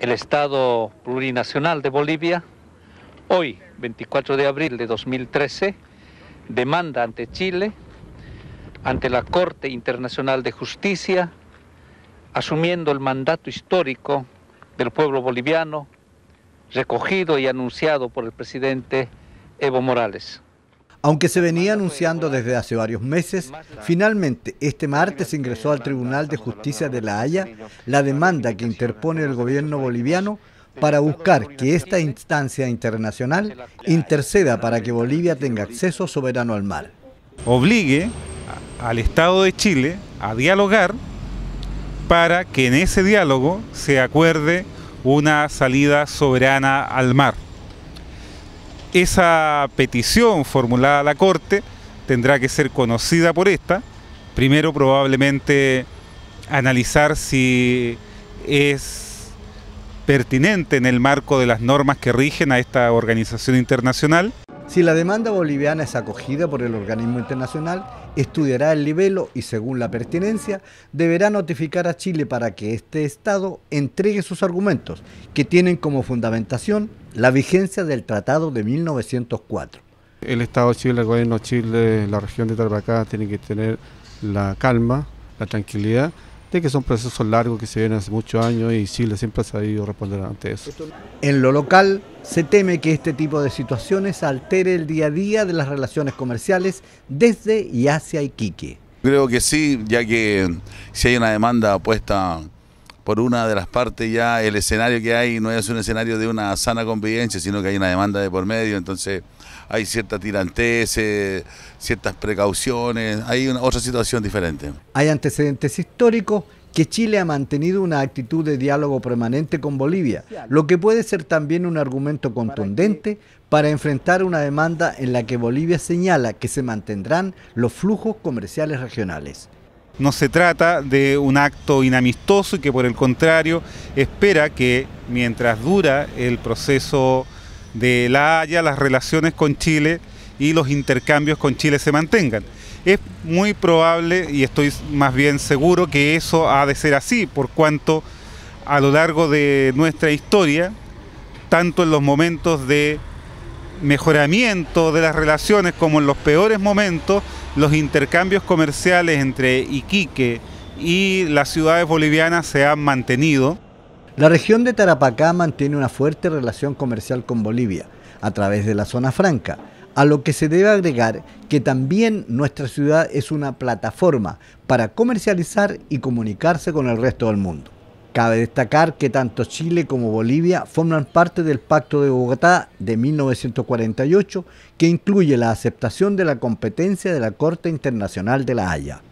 el Estado plurinacional de Bolivia, hoy, 24 de abril de 2013, demanda ante Chile, ante la Corte Internacional de Justicia, asumiendo el mandato histórico del pueblo boliviano, recogido y anunciado por el presidente Evo Morales. Aunque se venía anunciando desde hace varios meses, finalmente este martes ingresó al Tribunal de Justicia de La Haya la demanda que interpone el gobierno boliviano para buscar que esta instancia internacional interceda para que Bolivia tenga acceso soberano al mar. Obligue al Estado de Chile a dialogar para que en ese diálogo se acuerde una salida soberana al mar. Esa petición formulada a la Corte tendrá que ser conocida por esta. Primero, probablemente analizar si es pertinente en el marco de las normas que rigen a esta organización internacional. Si la demanda boliviana es acogida por el organismo internacional, estudiará el libelo y, según la pertinencia, deberá notificar a Chile para que este Estado entregue sus argumentos, que tienen como fundamentación la vigencia del Tratado de 1904. El Estado de Chile, el gobierno de Chile, la región de Tarapacá tienen que tener la calma, la tranquilidad, de que son procesos largos que se vienen hace muchos años y Chile siempre ha sabido responder ante eso. En lo local, se teme que este tipo de situaciones altere el día a día de las relaciones comerciales desde y hacia Iquique. Creo que sí, ya que si hay una demanda puesta por una de las partes, ya el escenario que hay no es un escenario de una sana convivencia, sino que hay una demanda de por medio, entonces hay cierta tirantez, ciertas precauciones, hay otra situación diferente. Hay antecedentes históricos que Chile ha mantenido una actitud de diálogo permanente con Bolivia, lo que puede ser también un argumento contundente para enfrentar una demanda en la que Bolivia señala que se mantendrán los flujos comerciales regionales. No se trata de un acto inamistoso y que por el contrario espera que mientras dura el proceso de La Haya, las relaciones con Chile y los intercambios con Chile se mantengan. Es muy probable y estoy más bien seguro que eso ha de ser así, por cuanto a lo largo de nuestra historia, tanto en los momentos de mejoramiento de las relaciones como en los peores momentos, los intercambios comerciales entre Iquique y las ciudades bolivianas se han mantenido. La región de Tarapacá mantiene una fuerte relación comercial con Bolivia a través de la zona franca, a lo que se debe agregar que también nuestra ciudad es una plataforma para comercializar y comunicarse con el resto del mundo. Cabe destacar que tanto Chile como Bolivia forman parte del Pacto de Bogotá de 1948, que incluye la aceptación de la competencia de la Corte Internacional de La Haya.